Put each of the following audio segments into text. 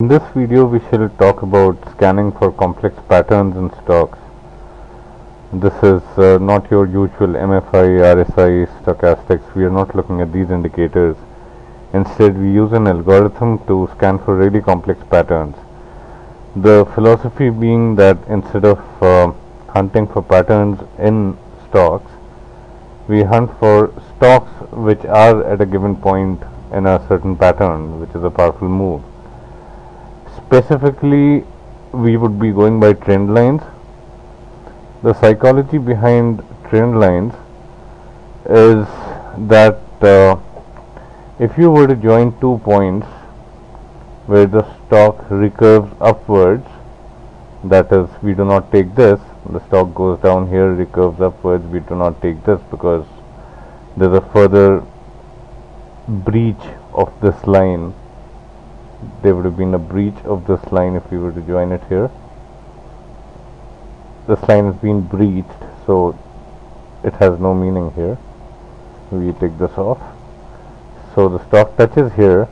In this video we shall talk about scanning for complex patterns in stocks. This is not your usual MFI, RSI, Stochastics. We are not looking at these indicators. Instead we use an algorithm to scan for really complex patterns. The philosophy being that instead of hunting for patterns in stocks, we hunt for stocks which are at a given point in a certain pattern, which is a powerful move. Specifically, we would be going by trend lines. The psychology behind trend lines is that if you were to join 2 points where the stock recurves upwards, that is, we do not take this, the stock goes down here, recurves upwards, we do not take this because there is a further breach of this line. There would have been a breach of this line if we were to join it here. This line has been breached, so it has no meaning here. We take this off. So the stock touches here,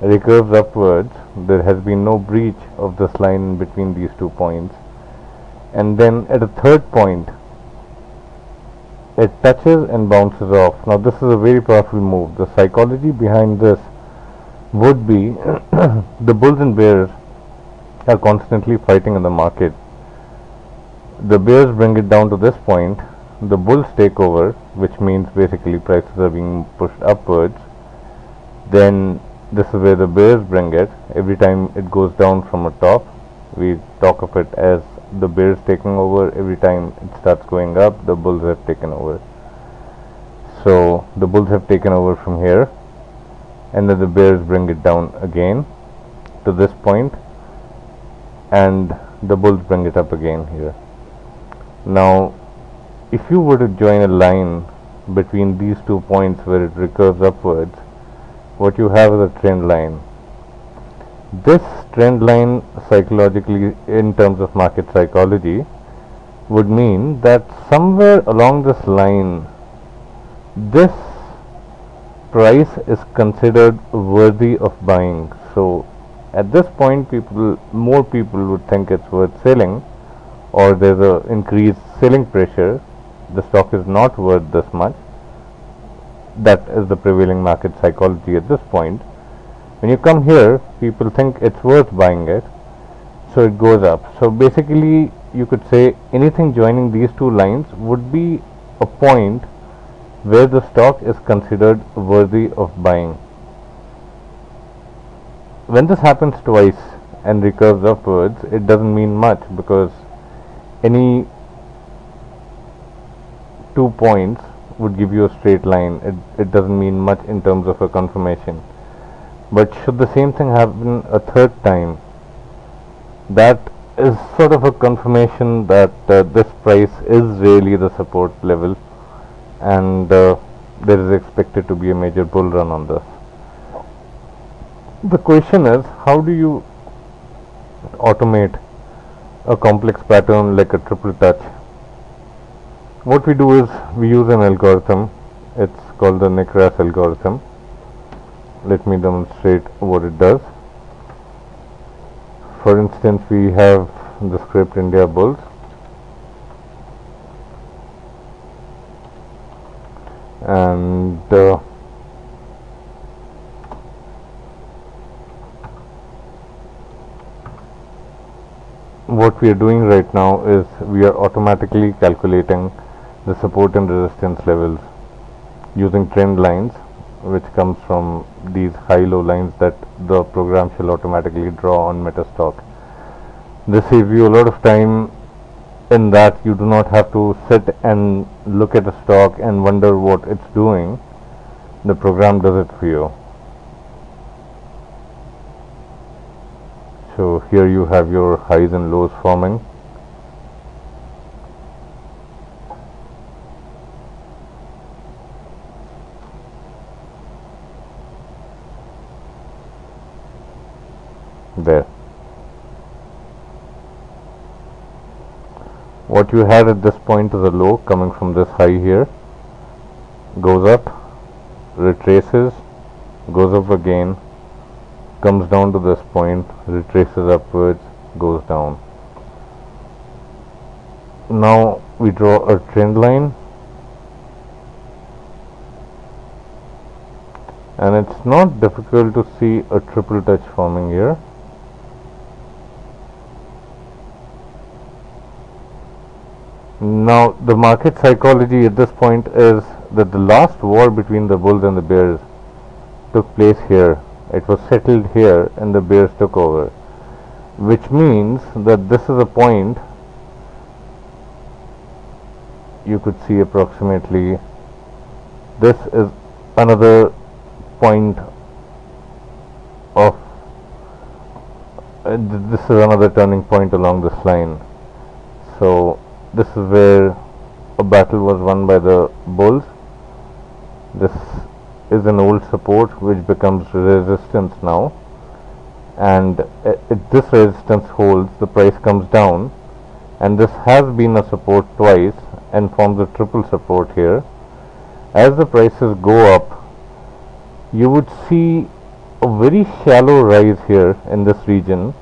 recurves upwards, there has been no breach of this line between these 2 points, and then at a third point it touches and bounces off. Now this is a very powerful move. The psychology behind this would be the bulls and bears are constantly fighting in the market. The bears bring it down to this point, the bulls take over, which means basically prices are being pushed upwards. Then this is where the bears bring it. Every time it goes down from a top, we talk of it as the bears taking over. Every time it starts going up, the bulls have taken over. So the bulls have taken over from here, and then the bears bring it down again to this point, and the bulls bring it up again here. Now if you were to join a line between these 2 points where it recurves upwards, what you have is a trend line. This trend line, psychologically, in terms of market psychology, would mean that somewhere along this line, this price is considered worthy of buying. So at this point, more people would think it's worth selling, or there's an increased selling pressure. The stock is not worth this much. That is the prevailing market psychology at this point. When you come here, people think it's worth buying it, so it goes up. So basically you could say anything joining these two lines would be a point where the stock is considered worthy of buying. When this happens twice and recurves upwards, it doesn't mean much, because any 2 points would give you a straight line. It doesn't mean much in terms of a confirmation. But should the same thing happen a third time, that is sort of a confirmation that this price is really the support level, and there is expected to be a major bull run on this. The question is, how do you automate a complex pattern like a triple touch? What we do is we use an algorithm. It's called the Necras algorithm. Let me demonstrate what it does. For instance, we have the script India Bulls, and what we are doing right now is we are automatically calculating the support and resistance levels using trend lines, which comes from these high-low lines that the program shall automatically draw on Metastock. This saves you a lot of time, in that you do not have to sit and look at a stock and wonder what it's doing. The program does it for you. So here you have your highs and lows forming. There. What you had at this point is a low coming from this high here, goes up, retraces, goes up again, comes down to this point, retraces upwards, goes down. Now we draw a trend line, and it's not difficult to see a triple touch forming here. Now the market psychology at this point is that the last war between the bulls and the bears took place here. It was settled here and the bears took over, which means that this is a point. You could see approximately this is another point of this is another turning point along this line. So this is where a battle was won by the bulls. This is an old support which becomes resistance now, and if this resistance holds, the price comes down, and this has been a support twice and forms a triple support here. As the prices go up, you would see a very shallow rise here in this region,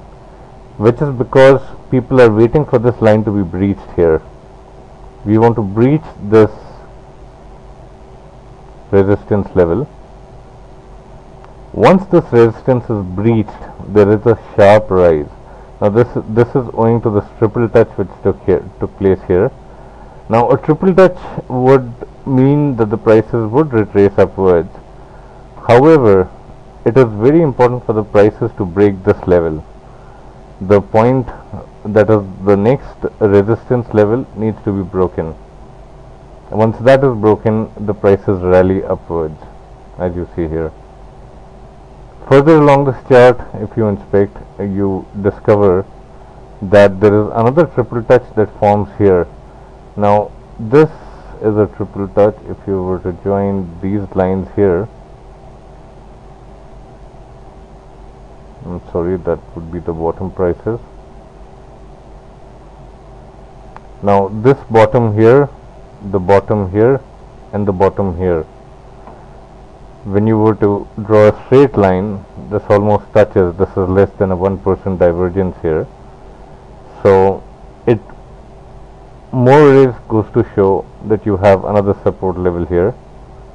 which is because people are waiting for this line to be breached here. We want to breach this resistance level. Once this resistance is breached, there is a sharp rise. Now this is owing to this triple touch which took place here. Now a triple touch would mean that the prices would retrace upwards. However, it is very important for the prices to break this level. The point that is the next resistance level needs to be broken. Once that is broken, the prices rally upwards, as you see here. Further along this chart, if you inspect, you discover that there is another triple touch that forms here. Now this is a triple touch. If you were to join these lines here, I'm sorry, that would be the bottom prices. Now this bottom here, the bottom here, and the bottom here. When you were to draw a straight line, this almost touches. This is less than a 1% divergence here. So it more or less goes to show that you have another support level here,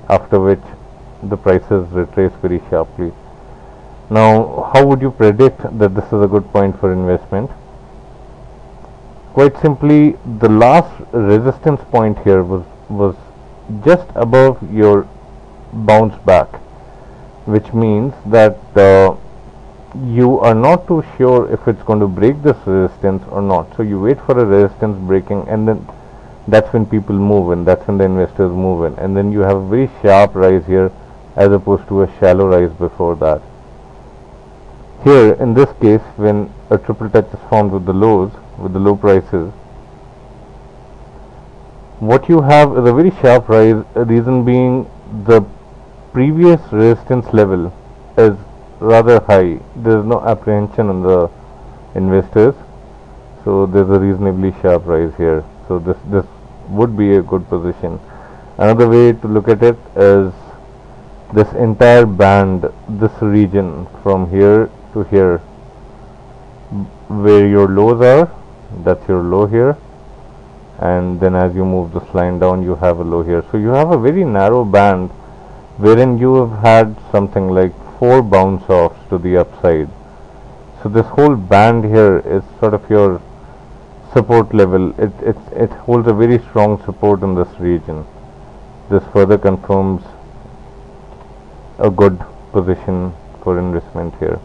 after which the prices retrace very sharply. Now, how would you predict that this is a good point for investment? Quite simply, the last resistance point here was just above your bounce back, which means that you are not too sure if it's going to break this resistance or not. So you wait for a resistance breaking, and then that's when people move in, that's when the investors move in, and then you have a very sharp rise here as opposed to a shallow rise before that. Here in this case, when a triple touch is formed with the lows, with the low prices, what you have is a very sharp rise, reason being the previous resistance level is rather high. There is no apprehension in the investors, so there is a reasonably sharp rise here. So this would be a good position. Another way to look at it is this entire band, this region from here to here, where your lows are, that's your low here, and then as you move this line down, you have a low here. So you have a very narrow band wherein you have had something like 4 bounce offs to the upside. So this whole band here is sort of your support level. It holds a very strong support in this region. This further confirms a good position for investment here.